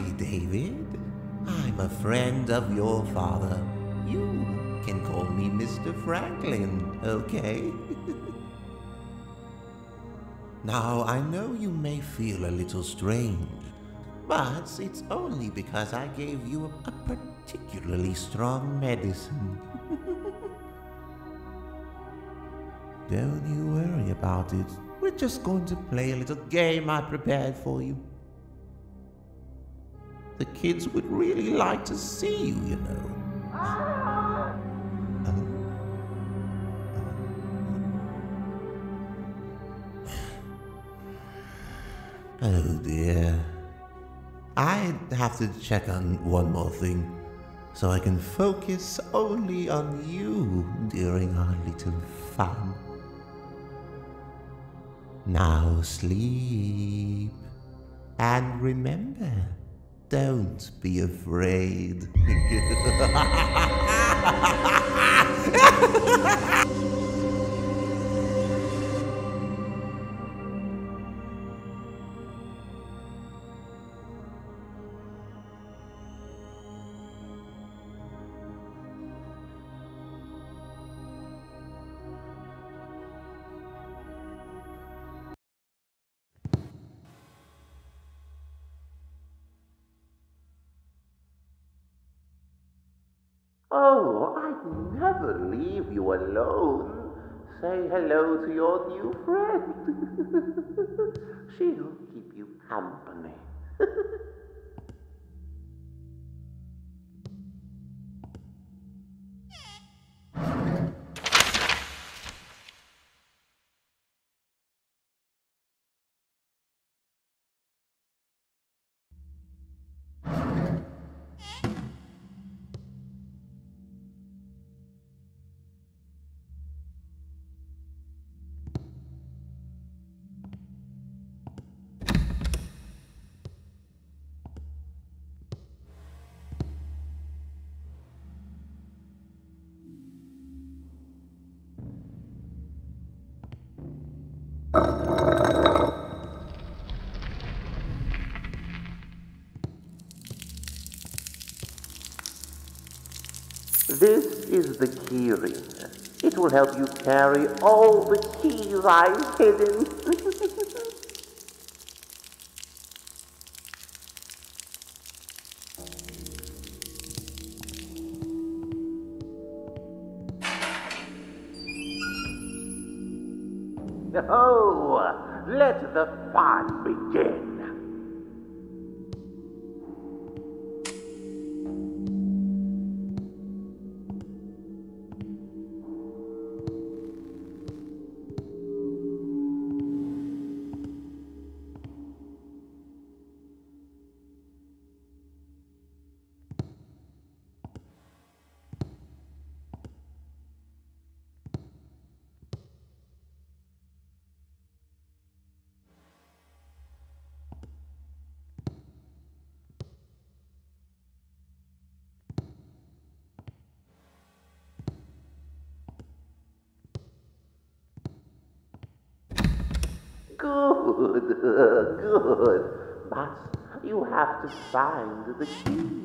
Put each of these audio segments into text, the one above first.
Hi, David. I'm a friend of your father. You can call me Mr. Franklin, okay? Now, I know you may feel a little strange, but it's only because I gave you a particularly strong medicine. Don't you worry about it. We're just going to play a little game I prepared for you. The kids would really like to see you, you know. Oh dear. I have to check on one more thing, so I can focus only on you during our little fun. Now sleep, and remember, don't be afraid. Oh, I'd never leave you alone. Say hello to your new friend. She'll keep you company. This is the key ring. It will help you carry all the keys I've hidden. Oh, let the fun begin. Good. But you have to find the key.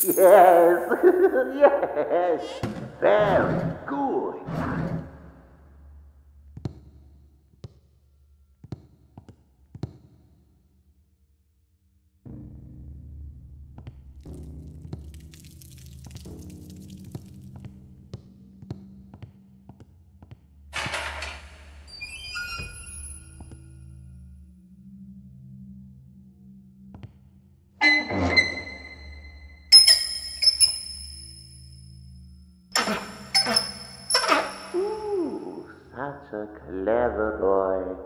Yes, yes, very good. Ooh, such a clever boy.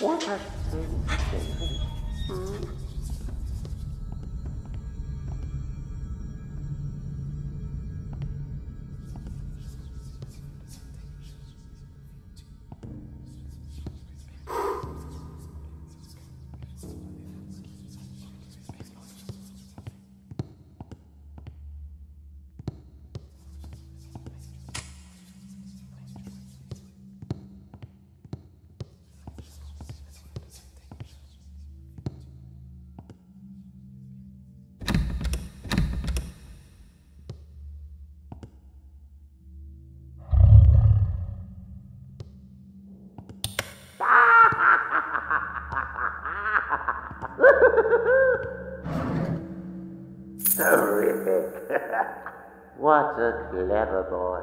What? Terrific! What a clever boy.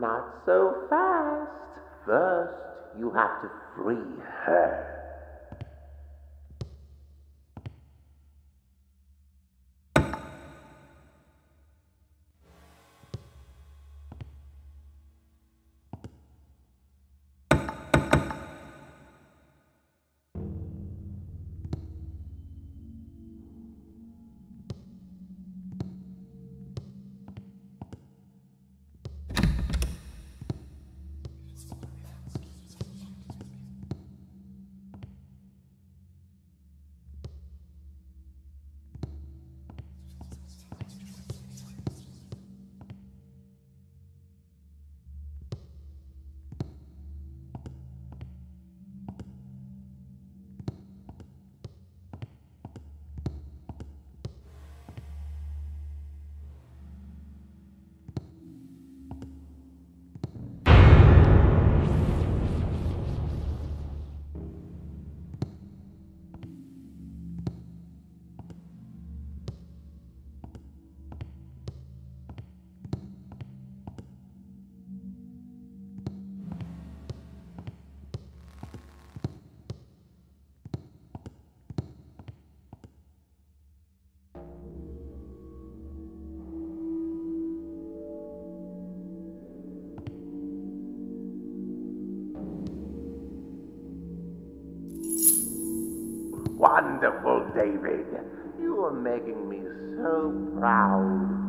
Not so fast. First, you have to free her. wonderful, David. You are making me so proud.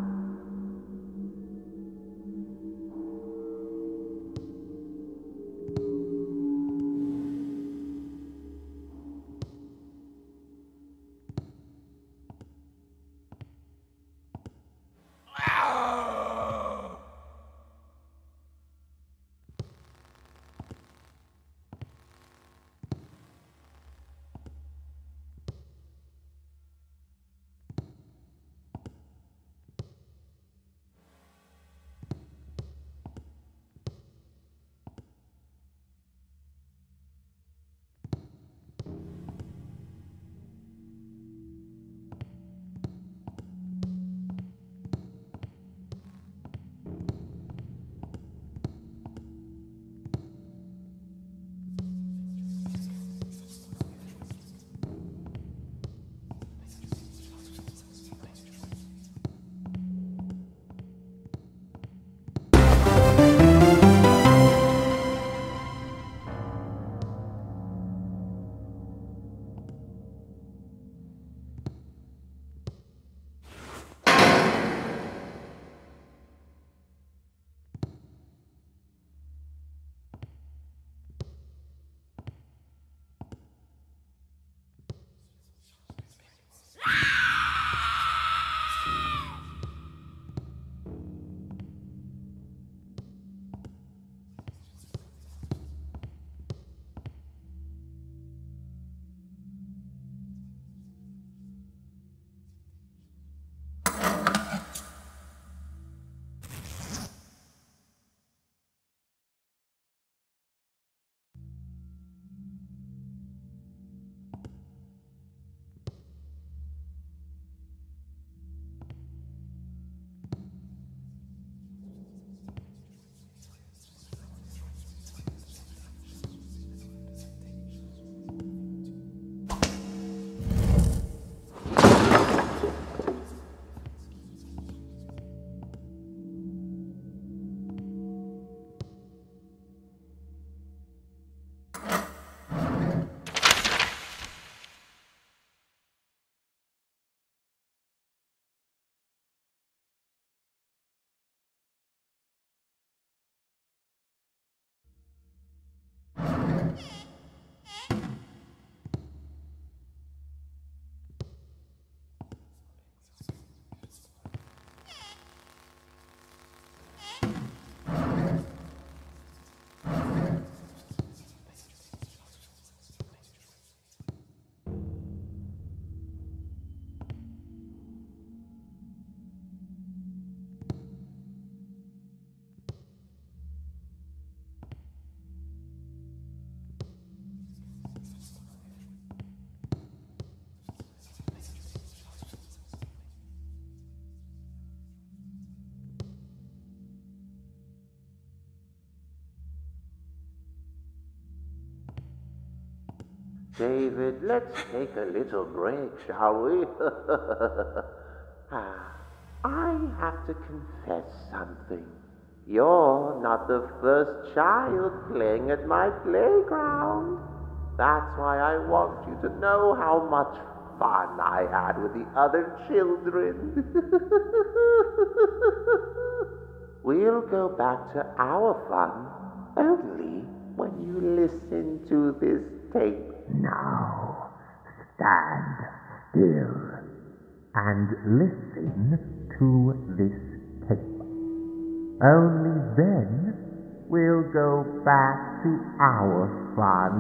David, let's take a little break, shall we? I have to confess something. You're not the first child playing at my playground. That's why I want you to know how much fun I had with the other children. We'll go back to our fun only when you listen to this tape. Now, stand still and listen to this tape. Only then we'll go back to our fun.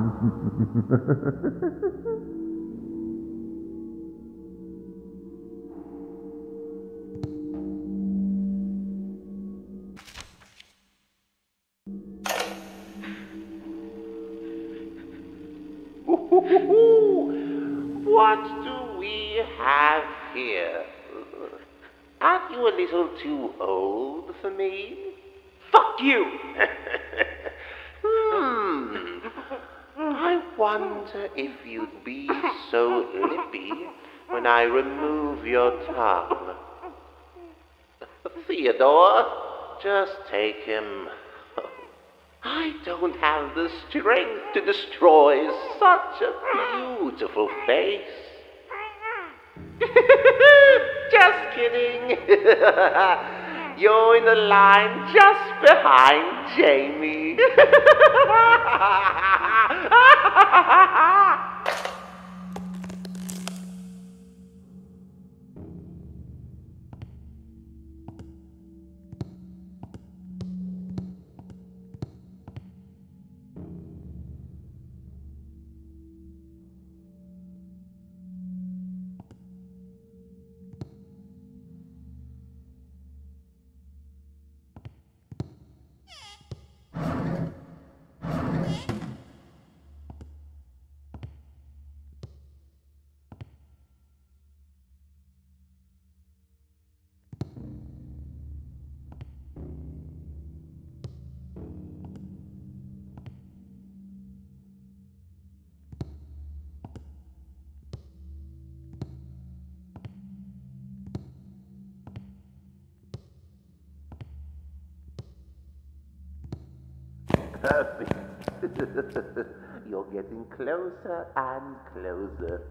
What do we have here? Aren't you a little too old for me? Fuck you! I wonder if you'd be so lippy when I remove your tongue. Theodore, just take him. I don't have the strength to destroy such a beautiful face. Just kidding. You're in the line just behind Jamie. Perfect. You're getting closer and closer.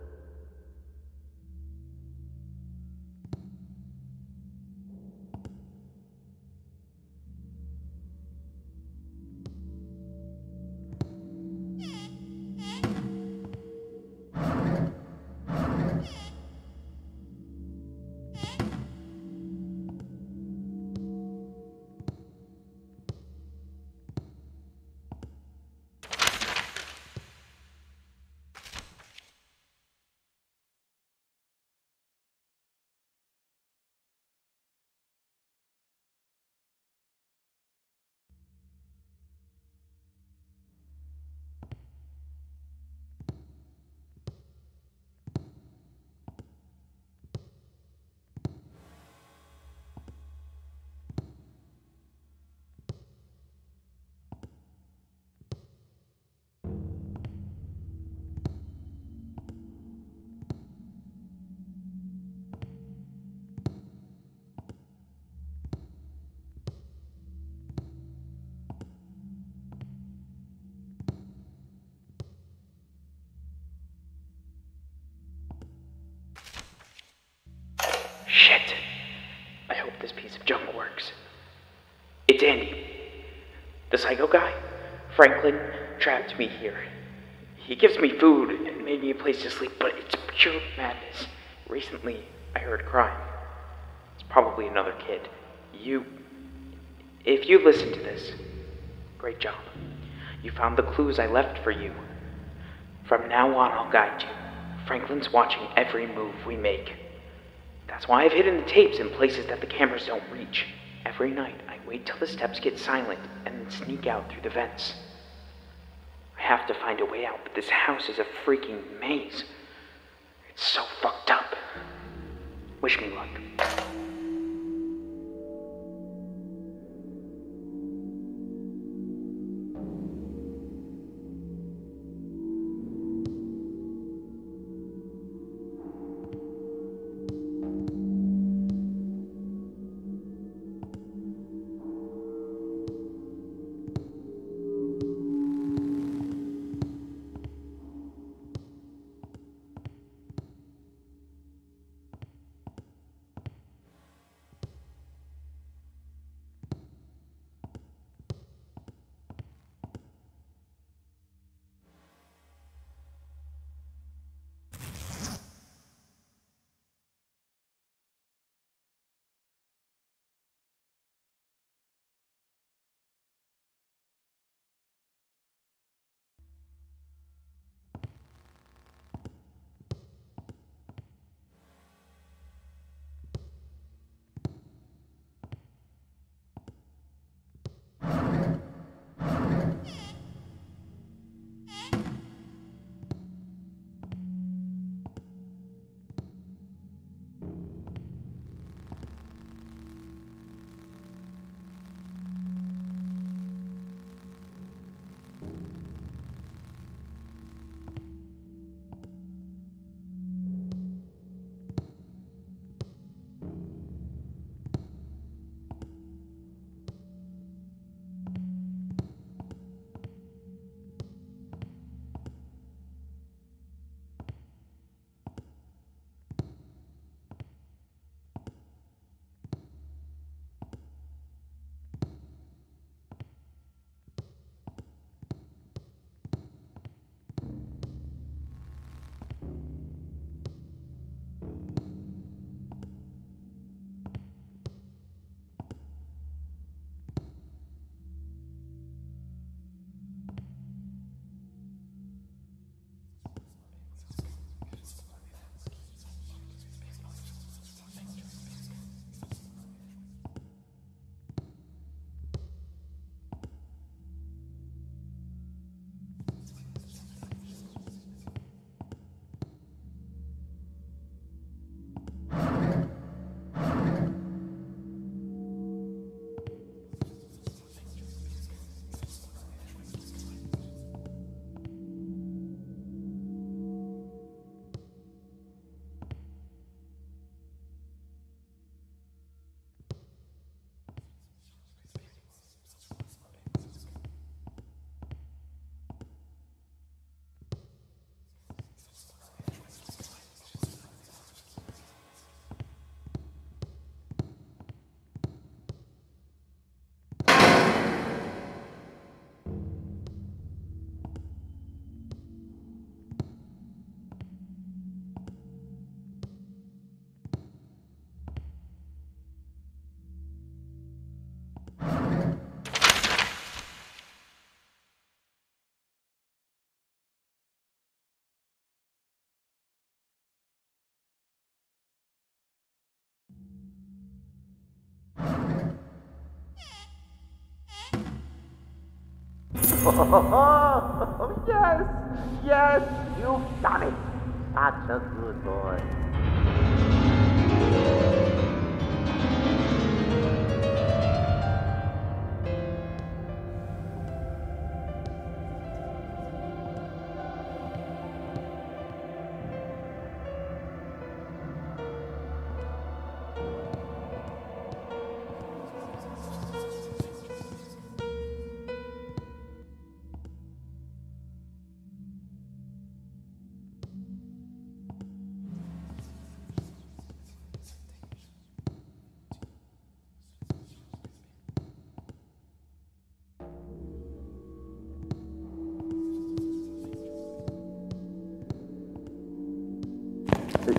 Shit. I hope this piece of junk works. It's Andy. The psycho guy. Franklin trapped me here. He gives me food and made me a place to sleep, but it's pure madness. Recently, I heard crying. It's probably another kid. If you listen to this, great job. You found the clues I left for you. From now on, I'll guide you. Franklin's watching every move we make. That's why I've hidden the tapes in places that the cameras don't reach. Every night, I wait till the steps get silent and then sneak out through the vents. I have to find a way out, but this house is a freaking maze. It's so fucked up. Wish me luck. Oh, yes, yes, you've done it. Such a good boy.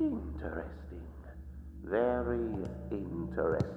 Interesting. Very interesting.